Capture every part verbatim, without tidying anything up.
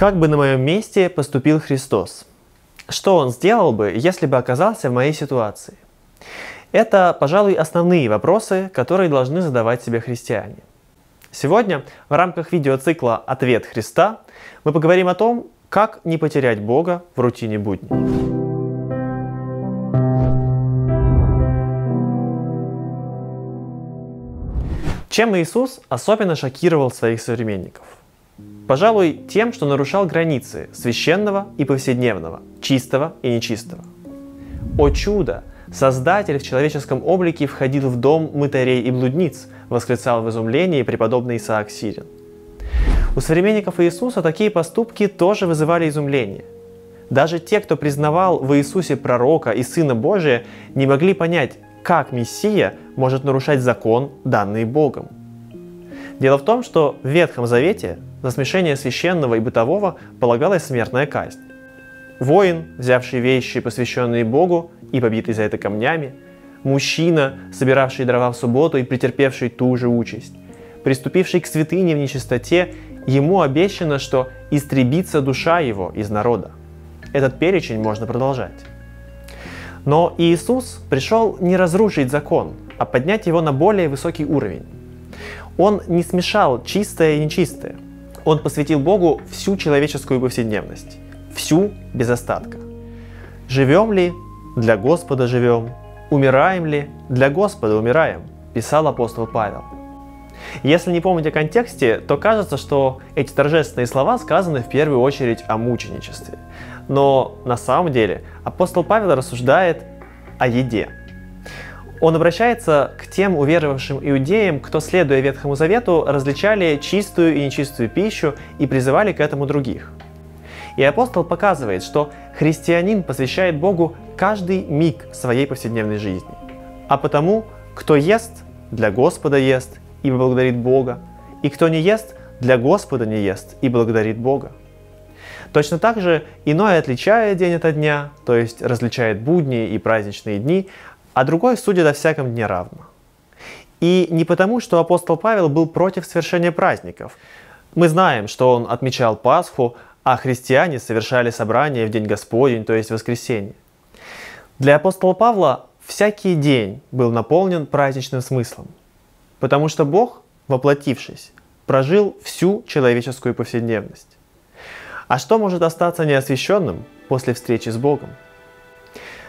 Как бы на моем месте поступил Христос? Что Он сделал бы, если бы оказался в моей ситуации? Это, пожалуй, основные вопросы, которые должны задавать себе христиане. Сегодня в рамках видеоцикла «Ответ Христа» мы поговорим о том, как не потерять Бога в рутине будни. Чем Иисус особенно шокировал своих современников? Пожалуй, тем, что нарушал границы священного и повседневного, чистого и нечистого. «О чудо! Создатель в человеческом облике входил в дом мытарей и блудниц», восклицал в изумлении преподобный Исаак Сирин. У современников Иисуса такие поступки тоже вызывали изумление. Даже те, кто признавал в Иисусе пророка и Сына Божия, не могли понять, как Мессия может нарушать закон, данный Богом. Дело в том, что в Ветхом Завете за смешение священного и бытового полагалась смертная казнь. Воин, взявший вещи, посвященные Богу, и побитый за это камнями, мужчина, собиравший дрова в субботу и претерпевший ту же участь, приступивший к святыне в нечистоте, ему обещано, что истребится душа его из народа. Этот перечень можно продолжать. Но Иисус пришел не разрушить закон, а поднять его на более высокий уровень. Он не смешал чистое и нечистое. Он посвятил Богу всю человеческую повседневность, всю без остатка. «Живем ли? Для Господа живем. Умираем ли? Для Господа умираем», писал апостол Павел. Если не помнить о контексте, то кажется, что эти торжественные слова сказаны в первую очередь о мученичестве. Но на самом деле апостол Павел рассуждает о еде. Он обращается к тем уверовавшим иудеям, кто, следуя Ветхому Завету, различали чистую и нечистую пищу и призывали к этому других. И апостол показывает, что христианин посвящает Богу каждый миг своей повседневной жизни. А потому, кто ест, для Господа ест и благодарит Бога, и кто не ест, для Господа не ест и благодарит Бога. Точно так же иное отличает день ото дня, то есть различает будни и праздничные дни, а другой судит о всяком дне равно. И не потому, что апостол Павел был против совершения праздников. Мы знаем, что он отмечал Пасху, а христиане совершали собрание в День Господень, то есть воскресенье. Для апостола Павла всякий день был наполнен праздничным смыслом, потому что Бог, воплотившись, прожил всю человеческую повседневность. А что может остаться неосвященным после встречи с Богом?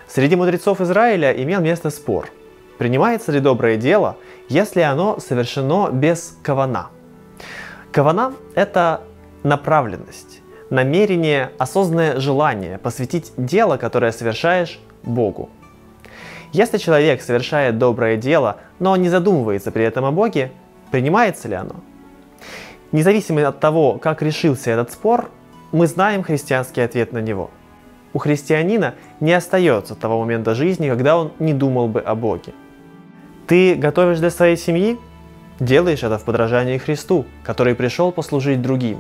Среди мудрецов Израиля имел место спор, принимается ли доброе дело, если оно совершено без кавана. Кавана – это направленность, намерение, осознанное желание посвятить дело, которое совершаешь, Богу. Если человек совершает доброе дело, но не задумывается при этом о Боге, принимается ли оно? Независимо от того, как решился этот спор, мы знаем христианский ответ на него. У христианина не остается того момента жизни, когда он не думал бы о Боге. Ты готовишь для своей семьи? Делаешь это в подражании Христу, который пришел послужить другим.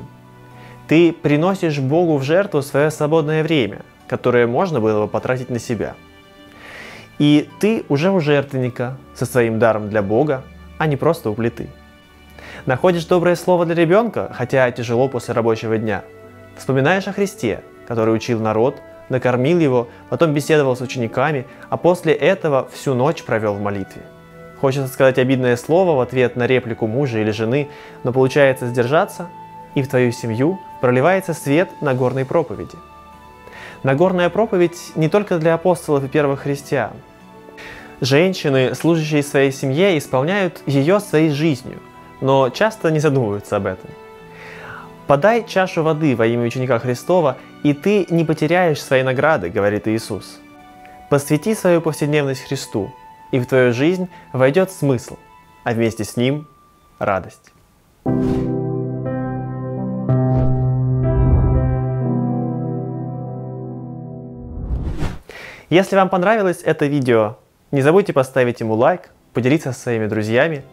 Ты приносишь Богу в жертву свое свободное время, которое можно было бы потратить на себя. И ты уже у жертвенника, со своим даром для Бога, а не просто у плиты. Находишь доброе слово для ребенка, хотя тяжело после рабочего дня. Вспоминаешь о Христе, который учил народ, накормил его, потом беседовал с учениками, а после этого всю ночь провел в молитве. Хочется сказать обидное слово в ответ на реплику мужа или жены, но получается сдержаться, и в твою семью проливается свет Нагорной проповеди. Нагорная проповедь не только для апостолов и первых христиан. Женщины, служащие своей семье, исполняют ее своей жизнью, но часто не задумываются об этом. «Подай чашу воды во имя ученика Христова, и ты не потеряешь свои награды», — говорит Иисус. Посвяти свою повседневность Христу, и в твою жизнь войдет смысл, а вместе с ним — радость. Если вам понравилось это видео, не забудьте поставить ему лайк, поделиться со своими друзьями,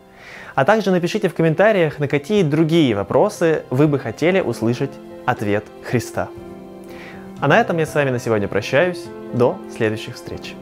а также напишите в комментариях, на какие другие вопросы вы бы хотели услышать ответ Христа. А на этом я с вами на сегодня прощаюсь. До следующих встреч!